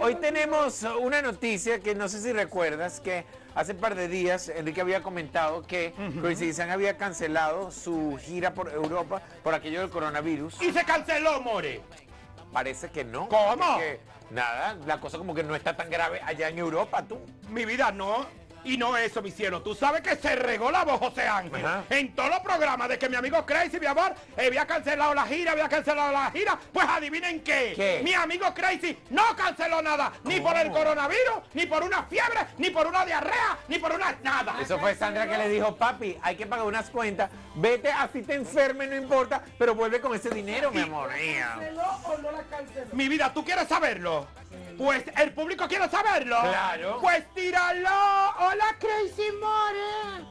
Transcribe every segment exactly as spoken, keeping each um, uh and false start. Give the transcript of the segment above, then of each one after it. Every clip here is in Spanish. Hoy tenemos una noticia que no sé si recuerdas, que hace un par de días Enrique había comentado que uh-huh. Crazy Design había cancelado su gira por Europa por aquello del coronavirus. ¡Y se canceló, more! Parece que no. ¿Cómo? Que, nada, la cosa como que no está tan grave allá en Europa, tú. Mi vida, no. Y no eso, mi cielo, tú sabes que se regó la voz José Ángel. Ajá. En todos los programas de que mi amigo Crazy, mi amor, había cancelado la gira, había cancelado la gira. Pues adivinen qué. ¿Qué? Mi amigo Crazy no canceló nada, ¿Cómo? Ni por el coronavirus, ni por una fiebre, ni por una diarrea, ni por una nada. Eso fue Sandra que le dijo, papi, hay que pagar unas cuentas, vete, así te enferme, no importa, pero vuelve con ese dinero, mi amor. ¿La canceló o no la canceló? Mi vida, ¿tú quieres saberlo? Pues el público quiere saberlo. Claro. Pues tíralo. Hola, Crazy More.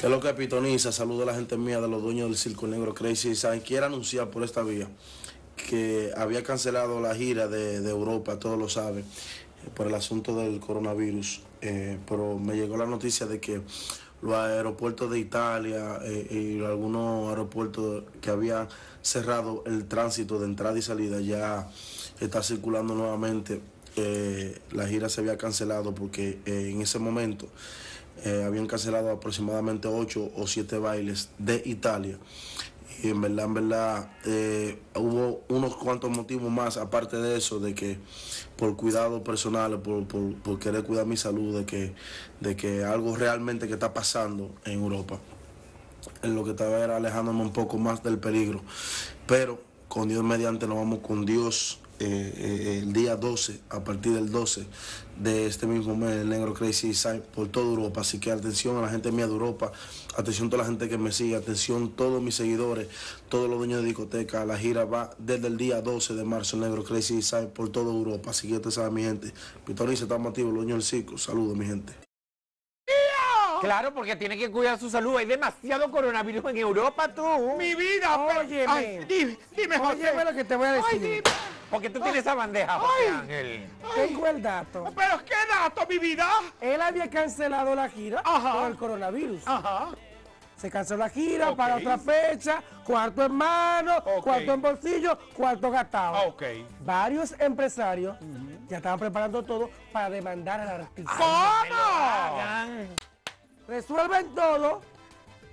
Que lo que pitoniza, saludo a la gente mía de los dueños del Circo Negro, Crazy Design. Quiero anunciar por esta vía que había cancelado la gira de, de Europa, todos lo saben, por el asunto del coronavirus. Eh, pero me llegó la noticia de que los aeropuertos de Italia eh, y algunos aeropuertos que habían cerrado el tránsito de entrada y salida ya está circulando nuevamente. Eh, la gira se había cancelado porque eh, en ese momento eh, habían cancelado aproximadamente ocho o siete bailes de Italia. Y en verdad, en verdad, eh, hubo unos cuantos motivos más, aparte de eso, de que por cuidado personal, por, por, por querer cuidar mi salud, de que, de que algo realmente que está pasando en Europa. En lo que estaba era alejándome un poco más del peligro. Pero con Dios mediante nos vamos con Dios. Eh, eh, el día doce, a partir del doce de este mismo mes, el Negro Crazy Design por toda Europa. Así que atención a la gente mía de Europa, atención a toda la gente que me sigue, atención a todos mis seguidores, todos los dueños de discoteca. La gira va desde el día doce de marzo, el Negro Crazy Design por toda Europa. Así que ustedes saben, mi gente. Pitoniza, estamos activos, los dueños del circo. Saludos, mi gente. Claro, porque tiene que cuidar su salud. Hay demasiado coronavirus en Europa, tú. Mi vida, oye. Ay, dime, dime, José. Óyeme lo que te voy a decir. Ay, dime. Porque tú tienes esa bandeja, José Ángel. Tengo el dato. ¿Pero qué dato, mi vida? Él había cancelado la gira Ajá. por el coronavirus. Ajá. Se canceló la gira okay. para otra fecha, cuarto en mano, okay. cuarto en bolsillo, cuarto gastado. Okay. Varios empresarios uh-huh. ya estaban preparando todo para demandar al artista. ¿Cómo? Resuelven todo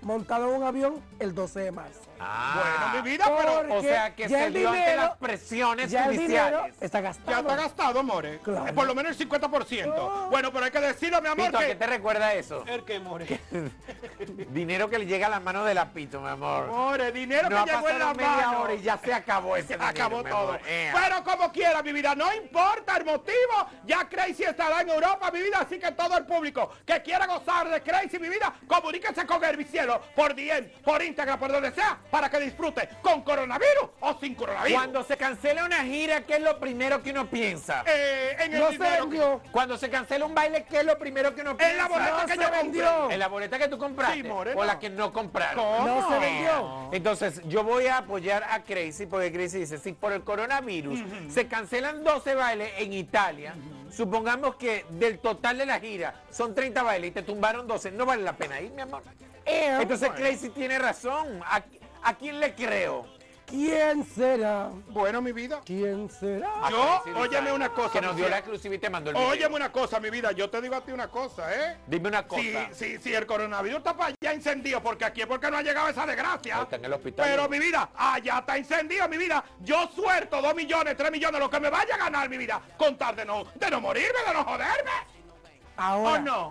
montado en un avión el doce de marzo. Ah, bueno, mi vida, pero o sea que se dio ante las presiones ya judiciales. El está gastado. Ya está gastado, more. Claro. Eh, por lo menos el cincuenta por ciento. Oh. Bueno, pero hay que decirlo, mi amor. Pito, que... ¿a qué te recuerda eso? El que, more. ¿Qué? Dinero que le llega a la mano de la Pito, mi amor. More, dinero no que llegó en la mano. Hora y ya se acabó ese dinero, acabó todo. Eh. Pero como quiera, mi vida, no importa el motivo, ya Crazy estará en Europa, mi vida, así que todo el público que quiera gozar de Crazy, mi vida, comuníquese con el Cielo, por D M, por Instagram, por donde sea, para que disfrute con coronavirus o sin coronavirus. Cuando se cancela una gira, ¿qué es lo primero que uno piensa? Eh, en el no dinero que... Cuando se cancela un baile, ¿qué es lo primero que uno piensa? En la boleta no que yo vendió. En la boleta que tú compraste. Sí, more, no. O la que no compraron. ¿Cómo? No se vendió. Entonces, yo voy a apoyar a Crazy, porque Crazy dice, si por el coronavirus uh-huh. se cancelan doce bailes en Italia, uh-huh. supongamos que del total de la gira son treinta bailes y te tumbaron doce, no vale la pena ir, mi amor. Entonces Crazy tiene razón. ¿A, ¿A quién le creo? ¿Quién será? Bueno, mi vida. ¿Quién será? Yo, óyeme una cosa. Que nos dio la exclusiva y te mandó el video. Óyeme una cosa, mi vida. Yo te digo a ti una cosa, ¿eh? Dime una cosa. Sí, sí, sí, el coronavirus está para allá encendido, porque aquí es porque no ha llegado esa desgracia. Está en el hospital. Pero, mi vida, allá está encendido, mi vida. Yo suelto dos millones, tres millones, lo que me vaya a ganar, mi vida. Con tal de no, de no morirme, de no joderme. Ahora. ¿O no?